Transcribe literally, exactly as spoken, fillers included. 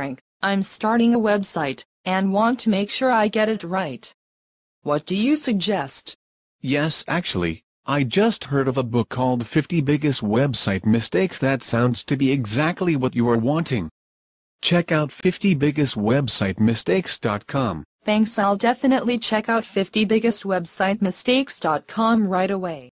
Frank, I'm starting a website, and want to make sure I get it right. What do you suggest? Yes, actually, I just heard of a book called fifty biggest website mistakes that sounds to be exactly what you are wanting. Check out fifty biggest website mistakes dot com. Thanks, I'll definitely check out fifty biggest website mistakes dot com right away.